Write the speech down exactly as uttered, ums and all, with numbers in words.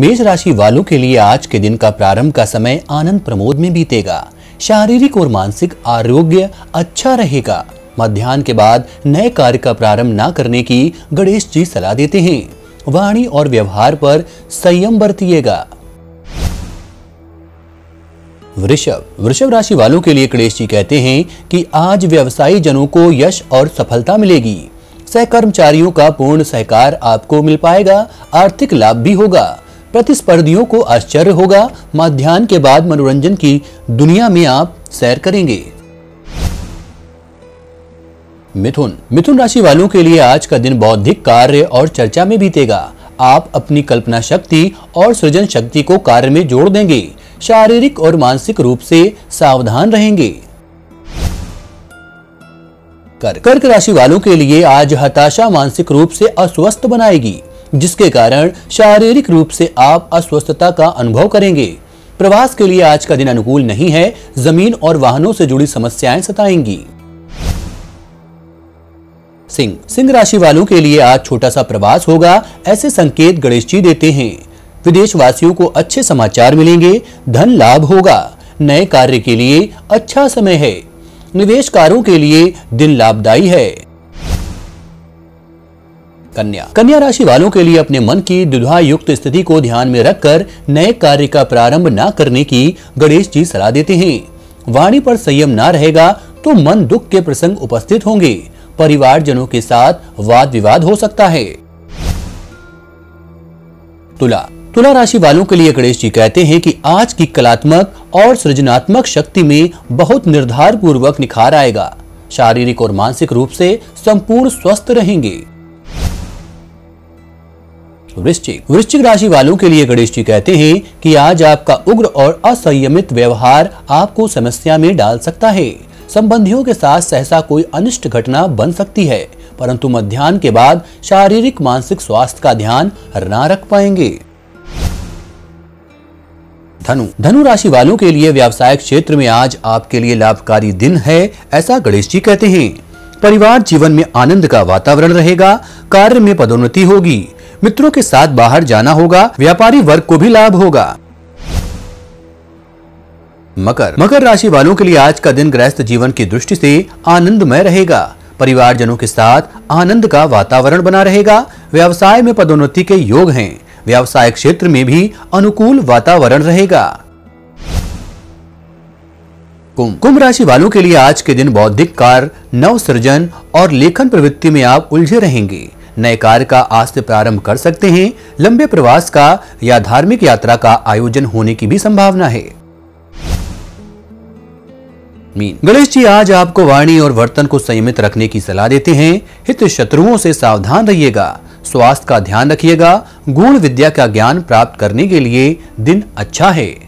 मेष राशि वालों के लिए आज के दिन का प्रारंभ का समय आनंद प्रमोद में बीतेगा। शारीरिक और मानसिक आरोग्य अच्छा रहेगा। मध्याह्न के बाद नए कार्य का प्रारंभ न करने की गणेश जी सलाह देते हैं। वाणी और व्यवहार पर संयम बरतिएगा। वृषभ वृषभ राशि वालों के लिए गणेश जी कहते हैं कि आज व्यवसायी जनों को यश और सफलता मिलेगी। सहकर्मचारियों का पूर्ण सहकार आपको मिल पाएगा। आर्थिक लाभ भी होगा। प्रतिस्पर्धियों को आश्चर्य होगा। मध्याह्न के बाद मनोरंजन की दुनिया में आप सैर करेंगे। मिथुन मिथुन राशि वालों के लिए आज का दिन बौद्धिक कार्य और चर्चा में बीतेगा। आप अपनी कल्पना शक्ति और सृजन शक्ति को कार्य में जोड़ देंगे। शारीरिक और मानसिक रूप से सावधान रहेंगे। कर्क राशि वालों के लिए आज हताशा मानसिक रूप से अस्वस्थ बनाएगी, जिसके कारण शारीरिक रूप से आप अस्वस्थता का अनुभव करेंगे। प्रवास के लिए आज का दिन अनुकूल नहीं है। जमीन और वाहनों से जुड़ी समस्याएं सताएंगी। सिंह सिंह राशि वालों के लिए आज छोटा सा प्रवास होगा, ऐसे संकेत गणेश जी देते हैं। विदेश वासियों को अच्छे समाचार मिलेंगे। धन लाभ होगा। नए कार्य के लिए अच्छा समय है। निवेशकारों के लिए दिन लाभदायी है। कन्या कन्या राशि वालों के लिए अपने मन की दुविधा युक्त स्थिति को ध्यान में रखकर नए कार्य का प्रारंभ न करने की गणेश जी सलाह देते हैं। वाणी पर संयम न रहेगा तो मन दुख के प्रसंग उपस्थित होंगे। परिवारजनों के साथ वाद विवाद हो सकता है। तुला तुला राशि वालों के लिए गणेश जी कहते हैं कि आज की कलात्मक और सृजनात्मक शक्ति में बहुत निर्धार पूर्वक निखार आएगा। शारीरिक और मानसिक रूप से संपूर्ण स्वस्थ रहेंगे। वृश्चिक वृश्चिक राशि वालों के लिए गणेश जी कहते हैं कि आज आपका उग्र और असंयमित व्यवहार आपको समस्या में डाल सकता है। संबंधियों के साथ सहसा कोई अनिष्ट घटना बन सकती है, परंतु मध्याह्न के बाद शारीरिक मानसिक स्वास्थ्य का ध्यान न रख पाएंगे। धनु धनु राशि वालों के लिए व्यावसायिक क्षेत्र में आज आपके लिए लाभकारी दिन है, ऐसा गणेश जी कहते हैं। परिवार जीवन में आनंद का वातावरण रहेगा। कार्य में पदोन्नति होगी। मित्रों के साथ बाहर जाना होगा। व्यापारी वर्ग को भी लाभ होगा। मकर मकर राशि वालों के लिए आज का दिन गृहस्थ जीवन की दृष्टि से आनंदमय रहेगा। परिवारजनों के साथ आनंद का वातावरण बना रहेगा। व्यवसाय में पदोन्नति के योग हैं। व्यावसायिक क्षेत्र में भी अनुकूल वातावरण रहेगा। कुंभ कुंभ राशि वालों के लिए आज के दिन बौद्धिक कार्य, नव सृजन और लेखन प्रवृत्ति में आप उलझे रहेंगे। नए कार्य का आज से प्रारंभ कर सकते हैं। लंबे प्रवास का या धार्मिक यात्रा का आयोजन होने की भी संभावना है। मीन गणेश जी आज आपको वाणी और वर्तन को संयमित रखने की सलाह देते हैं। हित शत्रुओं से सावधान रहिएगा। स्वास्थ्य का ध्यान रखिएगा। गुण विद्या का ज्ञान प्राप्त करने के लिए दिन अच्छा है।